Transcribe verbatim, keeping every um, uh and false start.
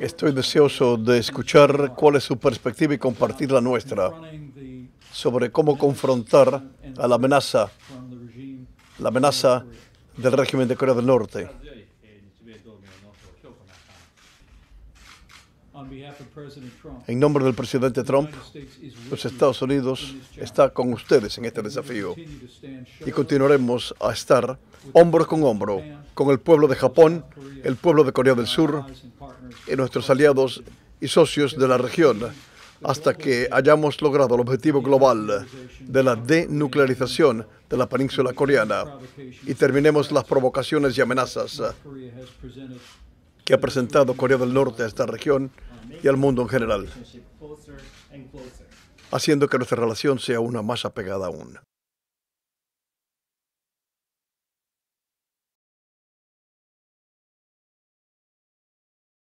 Estoy deseoso de escuchar cuál es su perspectiva y compartir la nuestra sobre cómo confrontar a la amenaza, la amenaza del régimen de Corea del Norte. En nombre del presidente Trump, los Estados Unidos está con ustedes en este desafío y continuaremos a estar hombro con hombro con el pueblo de Japón, el pueblo de Corea del Sur y nuestros aliados y socios de la región hasta que hayamos logrado el objetivo global de la denuclearización de la península coreana y terminemos las provocaciones y amenazas que ha presentado Corea del Norte a esta región y al mundo en general, haciendo que nuestra relación sea una más apegada aún.